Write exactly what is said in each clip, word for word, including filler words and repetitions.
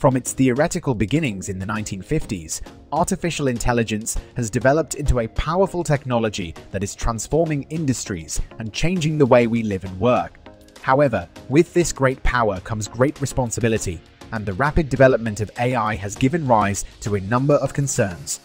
From its theoretical beginnings in the nineteen fifties, artificial intelligence has developed into a powerful technology that is transforming industries and changing the way we live and work. However, with this great power comes great responsibility, and the rapid development of A I has given rise to a number of concerns.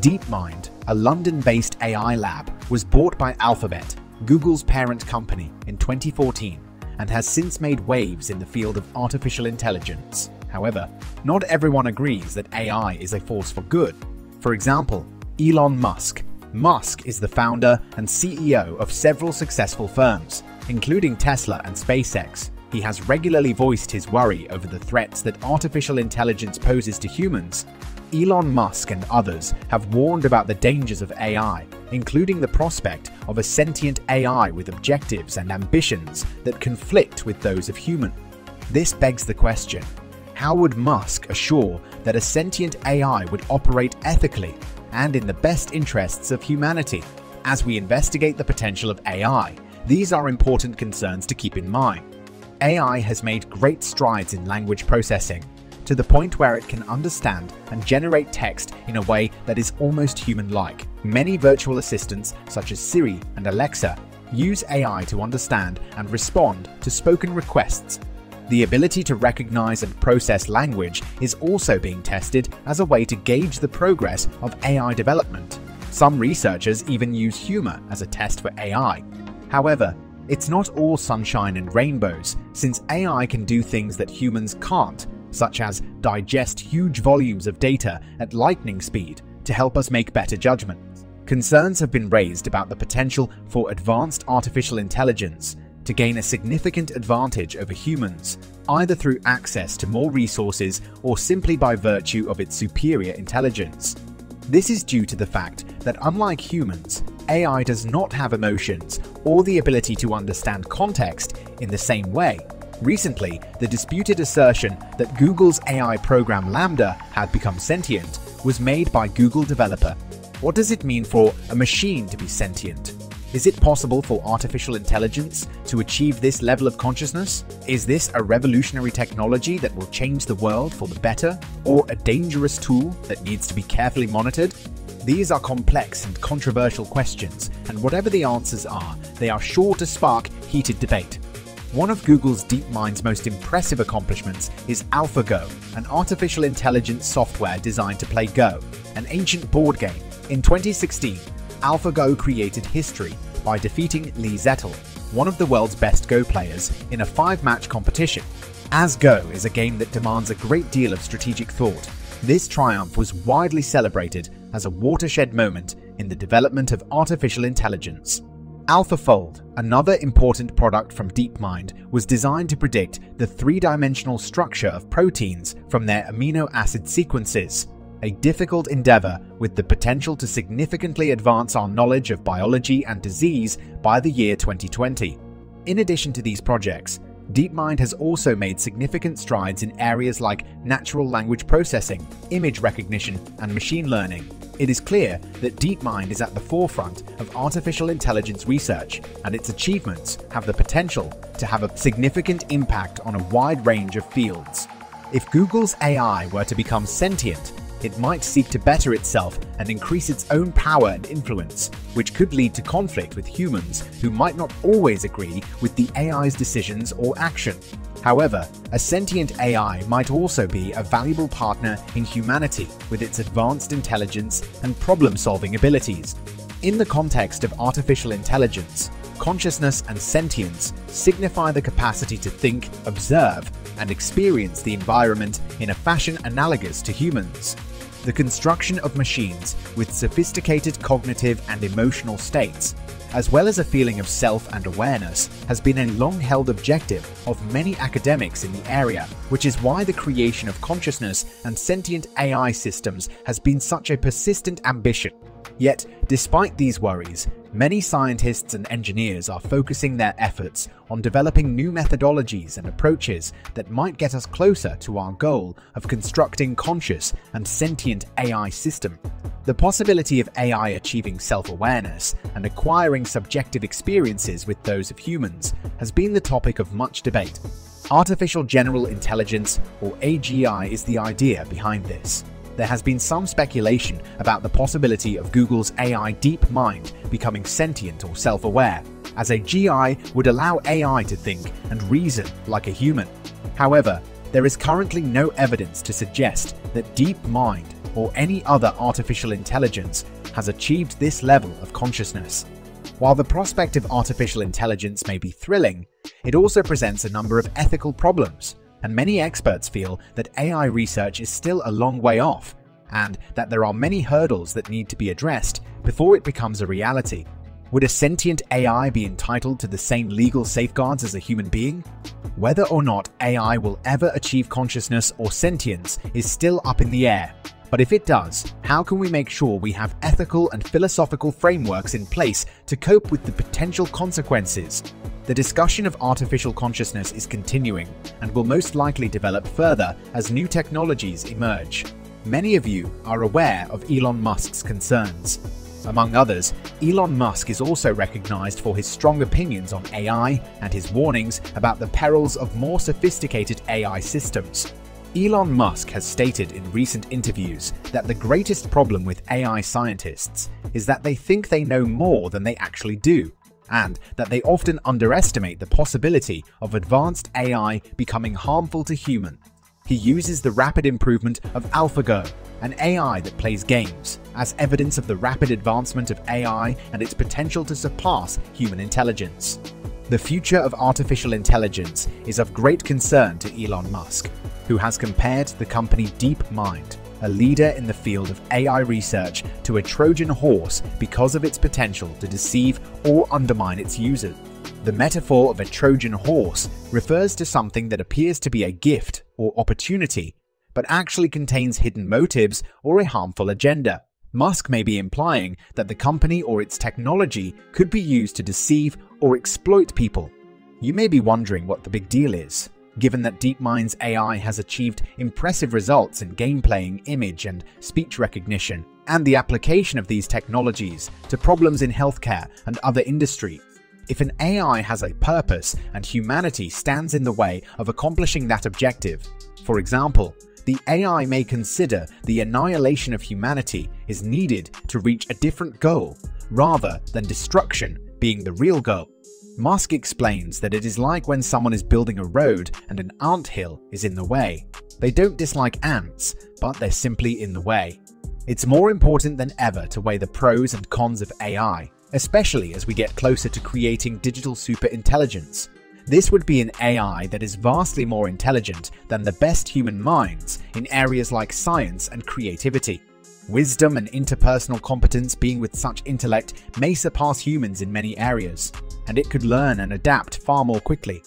DeepMind, a London-based A I lab, was bought by Alphabet, Google's parent company, in twenty fourteen, and has since made waves in the field of artificial intelligence. However, not everyone agrees that A I is a force for good. For example, Elon Musk. Musk is the founder and C E O of several successful firms, including Tesla and SpaceX. He has regularly voiced his worry over the threats that artificial intelligence poses to humans. Elon Musk and others have warned about the dangers of A I, including the prospect of a sentient A I with objectives and ambitions that conflict with those of humans. This begs the question: how would Musk assure that a sentient A I would operate ethically and in the best interests of humanity? As we investigate the potential of A I, these are important concerns to keep in mind. A I has made great strides in language processing, to the point where it can understand and generate text in a way that is almost human-like. Many virtual assistants, such as Siri and Alexa, use A I to understand and respond to spoken requests. The ability to recognize and process language is also being tested as a way to gauge the progress of A I development. Some researchers even use humor as a test for A I. However, it's not all sunshine and rainbows, since A I can do things that humans can't, such as digest huge volumes of data at lightning speed to help us make better judgments. Concerns have been raised about the potential for advanced artificial intelligence to gain a significant advantage over humans, either through access to more resources or simply by virtue of its superior intelligence. This is due to the fact that unlike humans, A I does not have emotions or the ability to understand context in the same way. Recently, the disputed assertion that Google's A I program Lambda had become sentient was made by Google developer. What does it mean for a machine to be sentient? Is it possible for artificial intelligence to achieve this level of consciousness? Is this a revolutionary technology that will change the world for the better, or a dangerous tool that needs to be carefully monitored? These are complex and controversial questions, and whatever the answers are, they are sure to spark heated debate. One of Google's DeepMind's most impressive accomplishments is AlphaGo, an artificial intelligence software designed to play Go, an ancient board game. In twenty sixteen, AlphaGo created history by defeating Lee Sedol, one of the world's best Go players, in a five-match competition. As Go is a game that demands a great deal of strategic thought, this triumph was widely celebrated as a watershed moment in the development of artificial intelligence. AlphaFold, another important product from DeepMind, was designed to predict the three-dimensional structure of proteins from their amino acid sequences, a difficult endeavor with the potential to significantly advance our knowledge of biology and disease by the year twenty twenty. In addition to these projects, DeepMind has also made significant strides in areas like natural language processing, image recognition, and machine learning. It is clear that DeepMind is at the forefront of artificial intelligence research, and its achievements have the potential to have a significant impact on a wide range of fields. If Google's A I were to become sentient, it might seek to better itself and increase its own power and influence, which could lead to conflict with humans who might not always agree with the A I's decisions or action. However, a sentient A I might also be a valuable partner in humanity with its advanced intelligence and problem-solving abilities. In the context of artificial intelligence, consciousness and sentience signify the capacity to think, observe, and experience the environment in a fashion analogous to humans. The construction of machines with sophisticated cognitive and emotional states, as well as a feeling of self and awareness, has been a long-held objective of many academics in the area, which is why the creation of consciousness and sentient A I systems has been such a persistent ambition. Yet, despite these worries, many scientists and engineers are focusing their efforts on developing new methodologies and approaches that might get us closer to our goal of constructing conscious and sentient A I systems. The possibility of A I achieving self-awareness and acquiring subjective experiences with those of humans has been the topic of much debate. Artificial General Intelligence, or A G I, is the idea behind this. There has been some speculation about the possibility of Google's A I DeepMind becoming sentient or self-aware, as a G I would allow A I to think and reason like a human. However, there is currently no evidence to suggest that DeepMind or any other artificial intelligence has achieved this level of consciousness. While the prospect of artificial intelligence may be thrilling, it also presents a number of ethical problems, and many experts feel that A I research is still a long way off, and that there are many hurdles that need to be addressed before it becomes a reality. Would a sentient A I be entitled to the same legal safeguards as a human being? Whether or not A I will ever achieve consciousness or sentience is still up in the air. But if it does, how can we make sure we have ethical and philosophical frameworks in place to cope with the potential consequences? The discussion of artificial consciousness is continuing and will most likely develop further as new technologies emerge. Many of you are aware of Elon Musk's concerns. Among others, Elon Musk is also recognized for his strong opinions on A I and his warnings about the perils of more sophisticated A I systems. Elon Musk has stated in recent interviews that the greatest problem with A I scientists is that they think they know more than they actually do, and that they often underestimate the possibility of advanced A I becoming harmful to humans. He uses the rapid improvement of AlphaGo, an A I that plays games, as evidence of the rapid advancement of A I and its potential to surpass human intelligence. The future of artificial intelligence is of great concern to Elon Musk, who has compared the company DeepMind, a leader in the field of A I research, to a Trojan horse because of its potential to deceive or undermine its users. The metaphor of a Trojan horse refers to something that appears to be a gift or opportunity, but actually contains hidden motives or a harmful agenda. Musk may be implying that the company or its technology could be used to deceive or exploit people. You may be wondering what the big deal is, given that DeepMind's A I has achieved impressive results in game playing, image and speech recognition, and the application of these technologies to problems in healthcare and other industries. If an A I has a purpose and humanity stands in the way of accomplishing that objective, for example, the A I may consider the annihilation of humanity is needed to reach a different goal, rather than destruction being the real goal. Musk explains that it is like when someone is building a road and an anthill is in the way. They don't dislike ants, but they're simply in the way. It's more important than ever to weigh the pros and cons of A I, especially as we get closer to creating digital superintelligence. This would be an A I that is vastly more intelligent than the best human minds in areas like science and creativity. Wisdom and interpersonal competence being with such intellect may surpass humans in many areas, and it could learn and adapt far more quickly.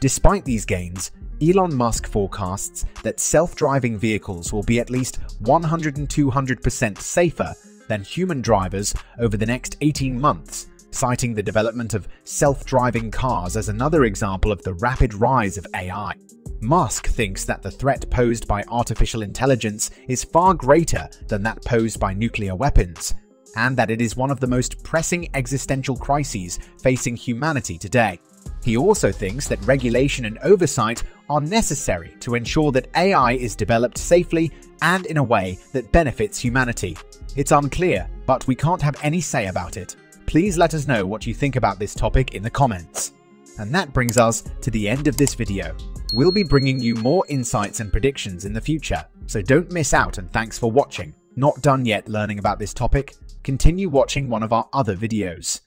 Despite these gains, Elon Musk forecasts that self-driving vehicles will be at least one hundred to two hundred percent safer than human drivers over the next eighteen months, citing the development of self-driving cars as another example of the rapid rise of A I. Musk thinks that the threat posed by artificial intelligence is far greater than that posed by nuclear weapons, and that it is one of the most pressing existential crises facing humanity today. He also thinks that regulation and oversight are necessary to ensure that A I is developed safely and in a way that benefits humanity. It's unclear, but we can't have any say about it. Please let us know what you think about this topic in the comments. And that brings us to the end of this video. We'll be bringing you more insights and predictions in the future, so don't miss out, and thanks for watching. Not done yet learning about this topic? Continue watching one of our other videos.